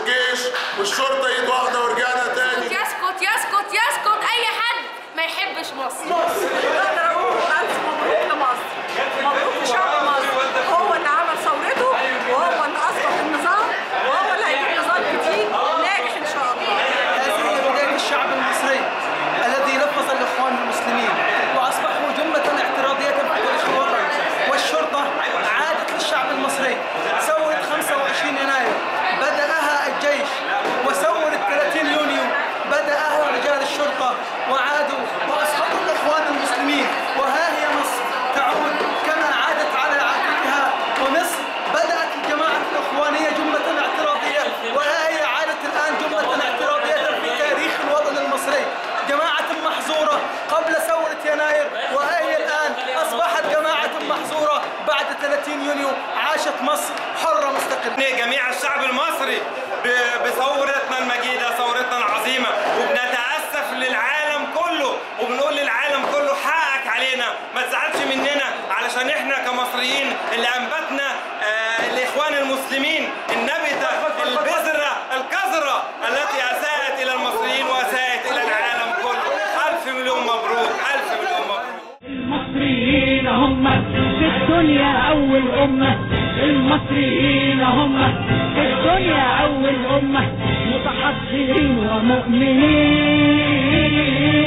والجيش والشرطه ايد واحده ورجعنا تاني. يسكت يسكت يسكت اي حد ما يحبش مصر. مصر اقدر اقول الف مبروك لمصر، مبروك لشعب مصر، هو اللي عمل ثورته وهو اللي اصبح النظام وهو اللي هيجيب نظام جديد ناجح ان شاء الله. هذه هي بدايه الشعب المصري الذي نفذ الاخوان المسلمين واصبحوا جمله اعتراضيه في كل الوطن، والشرطه عادت للشعب المصري. ثوره 25 يناير بداها الجيش، وثوره 30 يونيو بداها رجال الشرطه وعادوا واسقطوا الاخوان المسلمين. وها هي مصر تعود كما عادت على عادتها، ومصر بدات الجماعه الاخوانيه جمله اعتراضيه، وها هي عادت الان جمله اعتراضيه في تاريخ الوطن المصري. جماعه محظوره قبل ثوره يناير، وها هي الان اصبحت جماعه محظوره بعد 30 يونيو. عاشت مصر حره مستقله. جميع الشعب المصري بثورتنا المجيده، ثورتنا العظيمه، وبنتاسف للعالم كله وبنقول للعالم كله حقك علينا، ما تزعلش مننا، علشان احنا كمصريين اللي انبتنا الاخوان المسلمين، النبته البذره القذره التي اساءت الى المصريين واساءت الى العالم كله. الف مليون مبروك، الف مليون مبروك. المصريين هم في الدنيا اول امه، المصريين هم في الدنيا اول امه، متحضرين ومؤمنين.